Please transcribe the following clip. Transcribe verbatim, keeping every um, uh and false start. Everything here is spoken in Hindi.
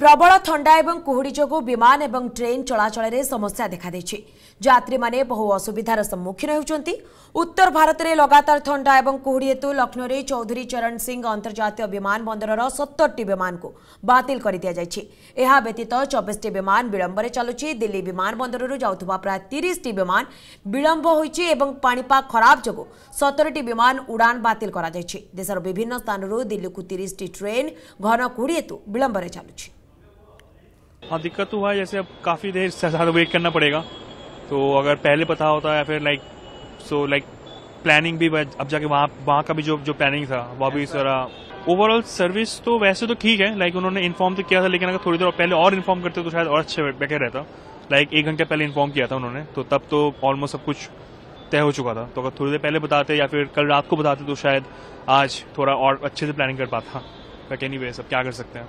प्रबल ठंडा एवं कुहुड़ी जोगु विमान एवं ट्रेन चलाचल में समस्या देखा देछि। यात्री माने बहु असुविधार सम्मुखीन होउछन्ति। उत्तर भारत में लगातार ठंडा एवं कुहुड़ी हेतु लखनऊ में चौधरी चरण सिंह अंतर्राष्ट्रीय विमान बंदर सत्तर टी विमान को बातिल कर दिया जाइछि। एहा व्यतीत चौबीस टी विमान विलंब रे चलुछि। दिल्ली विमान बंदर जाउथबा प्राय तीस टी विमान विलंब होइछि एवं पाणीपाग खराब जोगु सत्रह टी विमान उड़ान बातिल करा जाइछि। देशर विभिन्न स्थानरू दिल्ली को तीस टी ट्रेन घन कुहुड़ी हेतु विलंब रे चलुछि। हाँ, दिक्कत हुआ है, जैसे अब काफी देर वेट करना पड़ेगा। तो अगर पहले पता होता या फिर लाइक सो लाइक प्लानिंग भी अब जाके वहाँ वहाँ का भी जो जो प्लानिंग था वह भी सारा ओवरऑल सर्विस तो वैसे तो ठीक है। लाइक उन्होंने इन्फॉर्म तो किया था, लेकिन अगर थोड़ी देर पहले और इन्फॉर्म करते तो शायद और अच्छे बेटर रहता। लाइक एक घंटे पहले इन्फॉर्म किया था उन्होंने, तो तब तो ऑलमोस्ट सब कुछ तय हो चुका था। तो अगर थोड़ी देर पहले बताते या फिर कल रात को बताते तो शायद आज थोड़ा और अच्छे से प्लानिंग कर पाता। बट एनीवे, सब क्या कर सकते हैं।